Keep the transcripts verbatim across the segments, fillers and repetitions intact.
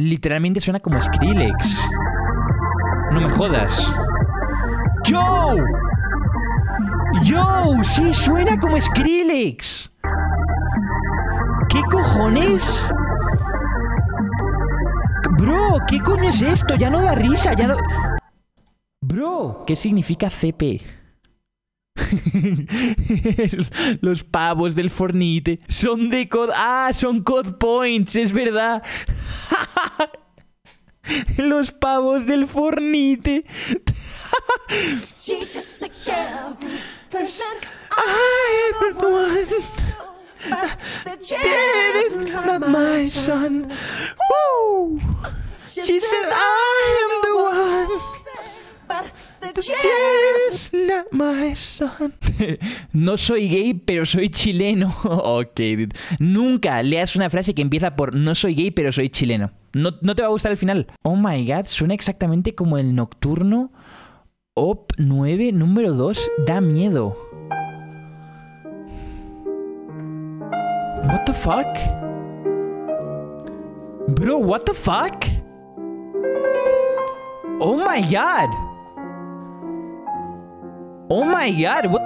Literalmente suena como Skrillex. No me jodas. ¡Joe! ¡Joe! ¡Sí suena como Skrillex! ¿Qué cojones? Bro, ¿qué coño es esto? Ya no da risa, ya no... Bro, ¿qué significa C P? Los pavos del Fornite son de code... ¡Ah! Son code points, es verdad. Los pavos del Fornite. No soy gay, pero soy chileno. Ok, dude. Nunca leas una frase que empieza por "no soy gay, pero soy chileno". No, no te va a gustar el final. Oh my god, suena exactamente como el nocturno Op nueve, número dos. Da miedo. What the fuck? Bro, what the fuck? Oh my god. Oh my god, what...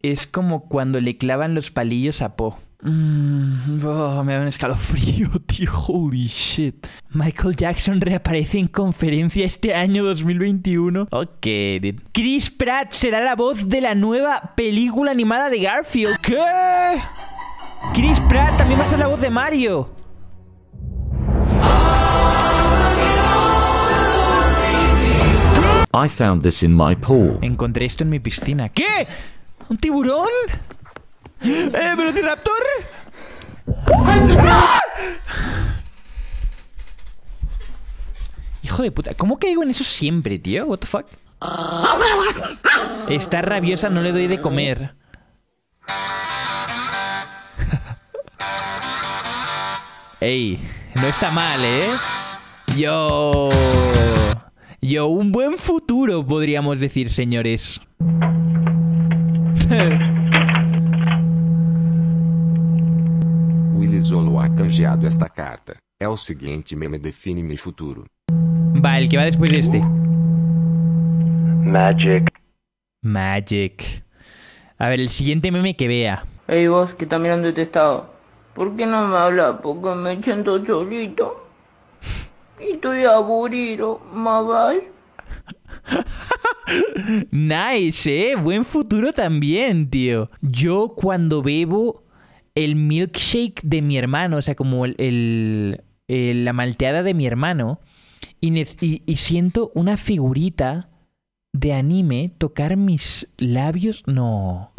Es como cuando le clavan los palillos a Po. Mm, oh, me da un escalofrío, tío. Holy shit. Michael Jackson reaparece en conferencia este año dos mil veintiuno. Ok, dude. Chris Pratt será la voz de la nueva película animada de Garfield. ¿Qué? Chris Pratt también va a ser la voz de Mario. I found this in my pool. Encontré esto en mi piscina. ¿Qué? ¿Un tiburón? ¿Eh, velociraptor? Hijo de puta, ¿cómo caigo en eso siempre, tío? What the fuck? Está rabiosa, no le doy de comer. Ey, no está mal, ¿eh? Yo... Yo, un buen futuro, podríamos decir, señores. O Ilizolo ha canjeado esta carta. É o seguinte meme, define mi futuro. Va, el que va después de este. Magic. Magic. A ver, el siguiente meme que vea. Ey, vos que está mirando este estado, ¿por qué no me hablas? Porque me siento solito y estoy aburrido, ¿más vas? Nice, eh. Buen futuro también, tío. Yo cuando bebo el milkshake de mi hermano, o sea, como el, el, el, la malteada de mi hermano, y, y, y siento una figurita de anime tocar mis labios. No.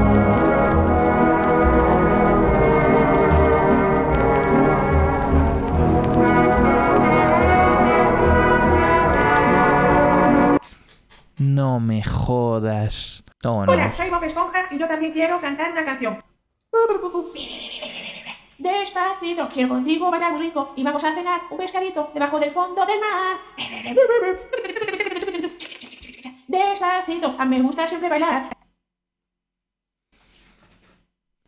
No me jodas. Oh, no. Hola, soy Bob Esponja y yo también quiero cantar una canción. Despacito, quiero contigo bailar muy rico y vamos a cenar un pescadito debajo del fondo del mar. Despacito, a mí me gusta siempre bailar.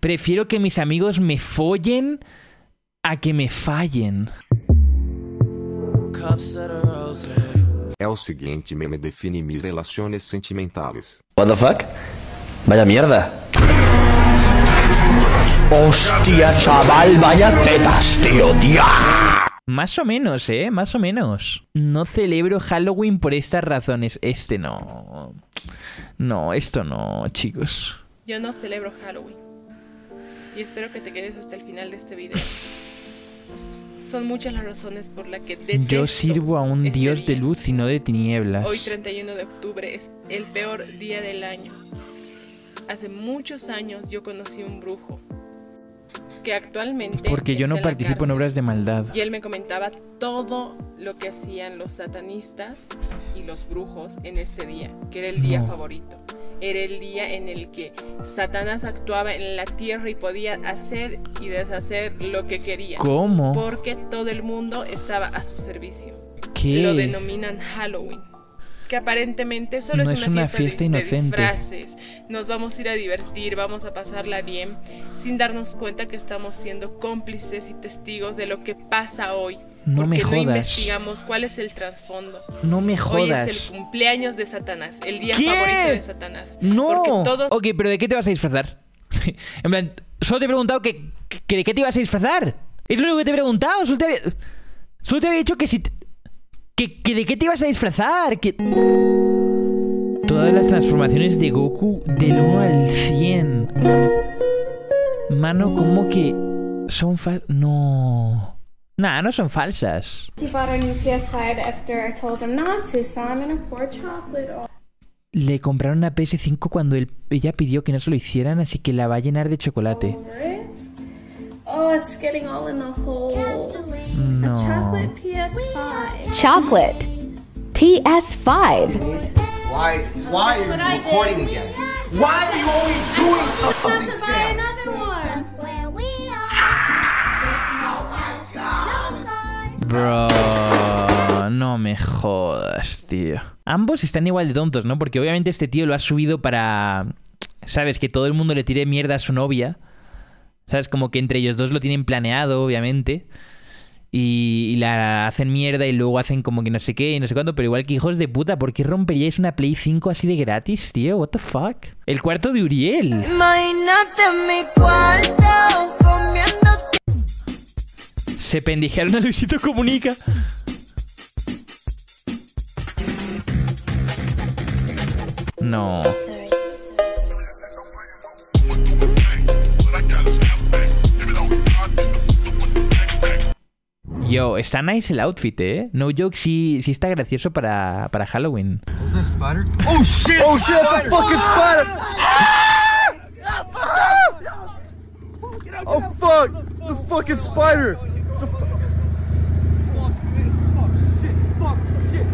Prefiero que mis amigos me follen a que me fallen. É o seguinte meme, define mis relaciones sentimentales. What the fuck? Vaya mierda. Hostia, chaval, vaya tetas, tío, tío. Más o menos, eh, más o menos. No celebro Halloween por estas razones. Este no. No, esto no, chicos. Yo no celebro Halloween. Y espero que te quedes hasta el final de este video. Son muchas las razones por las que detesto. Yo sirvo a un este dios día. de luz y no de tinieblas. Hoy treinta y uno de octubre es el peor día del año. Hace muchos años yo conocí un brujo que actualmente... Porque yo no participo en obras de maldad. Y él me comentaba todo lo que hacían los satanistas y los brujos en este día, que era el día no. favorito. Era el día en el que Satanás actuaba en la tierra y podía hacer y deshacer lo que quería. ¿Cómo? Porque todo el mundo estaba a su servicio. ¿Qué? Lo denominan Halloween. que aparentemente solo no es una, una fiesta, fiesta de, inocente. De disfraces. Nos vamos a ir a divertir, vamos a pasarla bien, sin darnos cuenta que estamos siendo cómplices y testigos de lo que pasa hoy. No porque me jodas. No investigamos cuál es el trasfondo. No me jodas. Hoy es el cumpleaños de Satanás, el día ¿Qué? favorito de Satanás. No. Todo... Ok, pero ¿de qué te vas a disfrazar? En plan, solo te he preguntado que, que de qué te ibas a disfrazar. Es lo único que te he preguntado. Solo te había, solo te había dicho que si... Te... Que, que de qué te ibas a disfrazar. Que... Todas las transformaciones de Goku del uno al cien. Mano, como que son fal... No... Nah, no son falsas. Le compraron una P S cinco cuando él, ella pidió que no se lo hicieran, así que la va a llenar de chocolate. Oh, it's getting all in the holes. No. Chocolate P S five. Chocolate P S five. Why? Why are you recording again? Why are you always doing something, Sam? Bro, no me jodas, tío. Ambos están igual de tontos, ¿no? Porque obviamente este tío lo ha subido para... ¿Sabes? Que todo el mundo le tire mierda a su novia. ¿Sabes? Como que entre ellos dos lo tienen planeado, obviamente. Y, y la hacen mierda y luego hacen como que no sé qué y no sé cuánto. Pero igual que hijos de puta, ¿por qué romperíais una Play cinco así de gratis, tío? What the fuck? El cuarto de Uriel. Imagínate mi cuarto comiéndote. Se pendijearon a Luisito Comunica. No. Yo, está nice el outfit, eh. No joke, sí, sí está gracioso para, para Halloween. ¿Es un spider? Oh shit, oh shit, it's a fucking spider. Oh fuck, it's a fucking spider.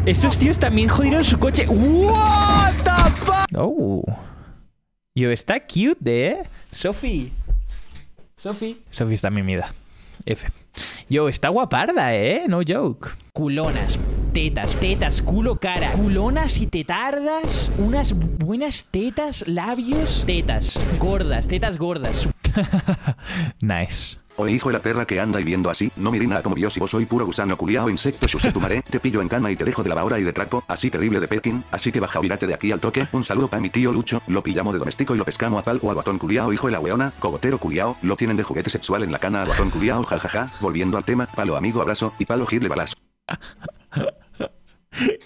Estos tíos también jodieron su coche. What the fuck. Oh. Yo, está cute, eh. Sophie. Sophie. Sophie está mimida. F. Yo, está guaparda, eh. No joke. Culonas, tetas, tetas, culo, cara. Culonas y tetardas. Unas buenas tetas, labios. Tetas, gordas, tetas gordas. Nice. Oye, hijo de la perra que anda y viendo así, no mirin nada como yo si vos soy puro gusano culiao insecto susetumaré, te pillo en cana y te dejo de la bahora y de trapo, así terrible de Pekín, así que baja virate de aquí al toque, un saludo para mi tío Lucho, lo pillamos de doméstico y lo pescamos a pal o a guatón culiao hijo de la weona, cogotero culiao, lo tienen de juguete sexual en la cana a guatón culiao jajaja, volviendo al tema, palo amigo abrazo y palo girle balazo.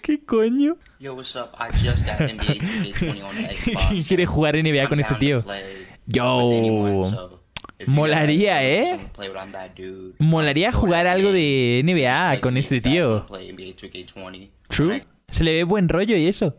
¿Qué coño? Yo, what's up? I just got N B A two K twenty-one Xbox. ¿Quién quiere jugar N B A con este tío? Yo... Molaría, ¿eh? Molaría jugar algo de N B A con este tío. True. Se le ve buen rollo y eso.